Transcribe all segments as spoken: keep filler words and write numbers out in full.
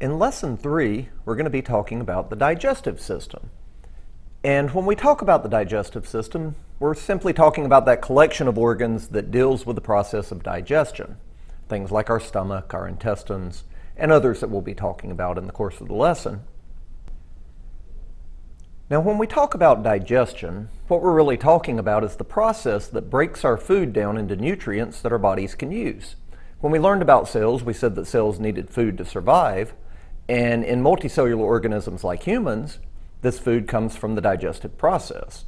In lesson three, we're going to be talking about the digestive system. And when we talk about the digestive system, we're simply talking about that collection of organs that deals with the process of digestion. Things like our stomach, our intestines, and others that we'll be talking about in the course of the lesson. Now, when we talk about digestion, what we're really talking about is the process that breaks our food down into nutrients that our bodies can use. When we learned about cells, we said that cells needed food to survive, and in multicellular organisms like humans, this food comes from the digestive process.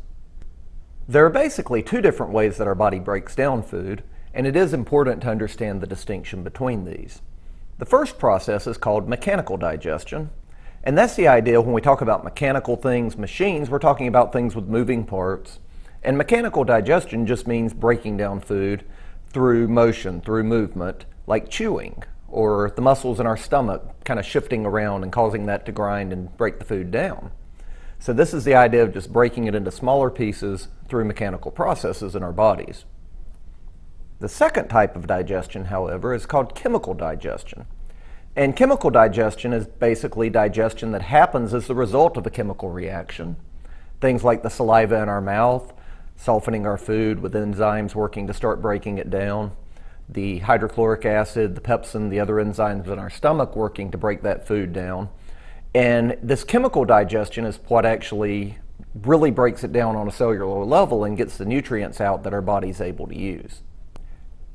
There are basically two different ways that our body breaks down food, and it is important to understand the distinction between these. The first process is called mechanical digestion. And that's the idea when we talk about mechanical things, machines, we're talking about things with moving parts. And mechanical digestion just means breaking down food through motion, through movement, like chewing, or the muscles in our stomach kind of shifting around and causing that to grind and break the food down. So this is the idea of just breaking it into smaller pieces through mechanical processes in our bodies. The second type of digestion, however, is called chemical digestion. And chemical digestion is basically digestion that happens as the result of a chemical reaction. Things like the saliva in our mouth, softening our food with enzymes working to start breaking it down, the hydrochloric acid, the pepsin, the other enzymes in our stomach working to break that food down. And this chemical digestion is what actually really breaks it down on a cellular level and gets the nutrients out that our body's able to use.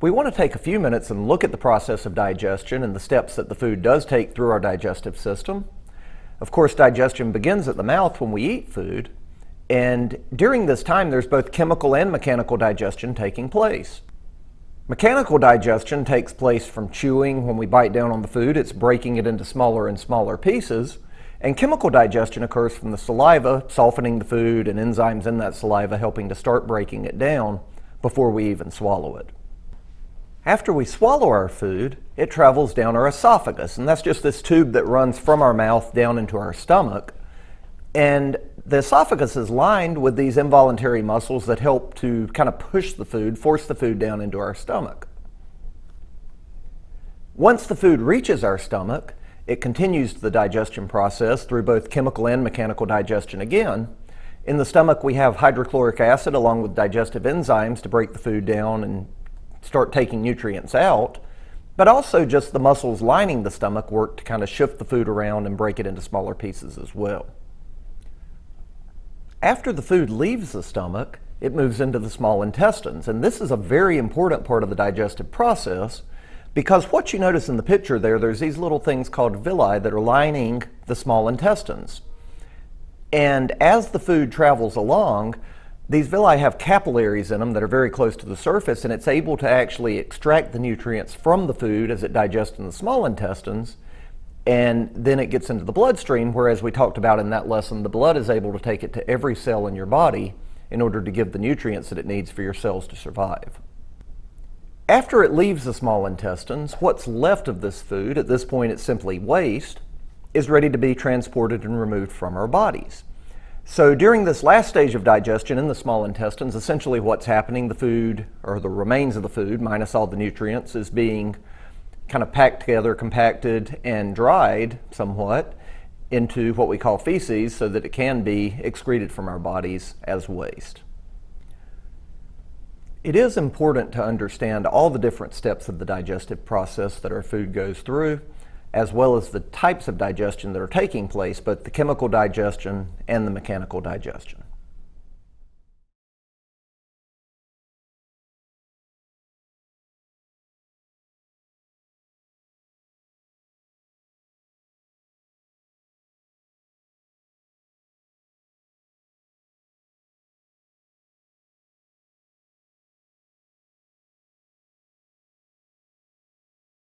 We want to take a few minutes and look at the process of digestion and the steps that the food does take through our digestive system. Of course, digestion begins at the mouth when we eat food, and during this time there's both chemical and mechanical digestion taking place. Mechanical digestion takes place from chewing. When we bite down on the food, it's breaking it into smaller and smaller pieces, and chemical digestion occurs from the saliva, softening the food and enzymes in that saliva helping to start breaking it down before we even swallow it. After we swallow our food, it travels down our esophagus, and that's just this tube that runs from our mouth down into our stomach. And the esophagus is lined with these involuntary muscles that help to kind of push the food, force the food down into our stomach. Once the food reaches our stomach, it continues the digestion process through both chemical and mechanical digestion again. In the stomach, we have hydrochloric acid along with digestive enzymes to break the food down and start taking nutrients out, but also just the muscles lining the stomach work to kind of shift the food around and break it into smaller pieces as well. After the food leaves the stomach, it moves into the small intestines, and this is a very important part of the digestive process, because what you notice in the picture there, there's these little things called villi that are lining the small intestines. And as the food travels along, these villi have capillaries in them that are very close to the surface, and it's able to actually extract the nutrients from the food as it digests in the small intestines, and then it gets into the bloodstream, where, as we talked about in that lesson, the blood is able to take it to every cell in your body in order to give the nutrients that it needs for your cells to survive. After it leaves the small intestines, what's left of this food, at this point it's simply waste, is ready to be transported and removed from our bodies. So during this last stage of digestion in the small intestines, essentially what's happening, the food, or the remains of the food, minus all the nutrients, is being kind of packed together, compacted, and dried somewhat into what we call feces so that it can be excreted from our bodies as waste. It is important to understand all the different steps of the digestive process that our food goes through, as well as the types of digestion that are taking place, both the chemical digestion and the mechanical digestion.